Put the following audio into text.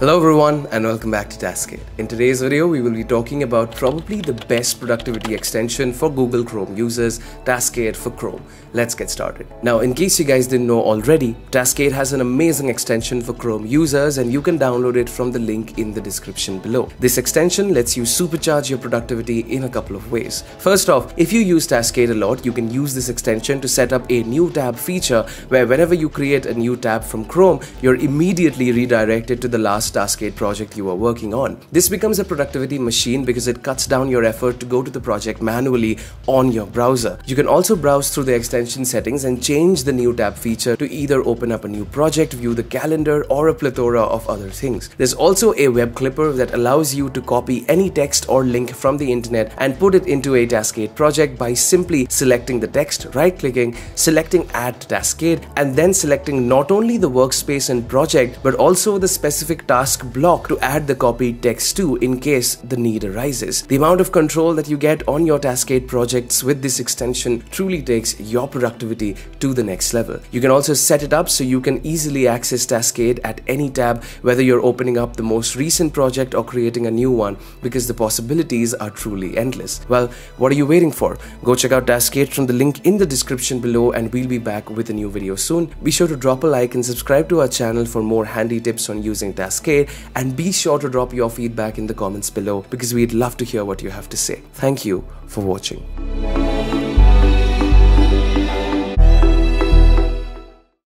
Hello everyone and welcome back to Taskade. In today's video, we will be talking about probably the best productivity extension for Google Chrome users, Taskade for Chrome. Let's get started. Now, in case you guys didn't know already, Taskade has an amazing extension for Chrome users and you can download it from the link in the description below. This extension lets you supercharge your productivity in a couple of ways. First off, if you use Taskade a lot, you can use this extension to set up a new tab feature where whenever you create a new tab from Chrome, you're immediately redirected to the last Taskade project you are working on. This becomes a productivity machine because it cuts down your effort to go to the project manually on your browser. You can also browse through the extension settings and change the new tab feature to either open up a new project, view the calendar, or a plethora of other things. There's also a web clipper that allows you to copy any text or link from the internet and put it into a Taskade project by simply selecting the text, right-clicking, selecting Add to Taskade, and then selecting not only the workspace and project but also the specific task block to add the copied text to in case the need arises. The amount of control that you get on your Taskade projects with this extension truly takes your productivity to the next level. You can also set it up so you can easily access Taskade at any tab, whether you're opening up the most recent project or creating a new one, because the possibilities are truly endless. Well, what are you waiting for? Go check out Taskade from the link in the description below and we'll be back with a new video soon. Be sure to drop a like and subscribe to our channel for more handy tips on using Taskade. And be sure to drop your feedback in the comments below because we'd love to hear what you have to say. Thank you for watching.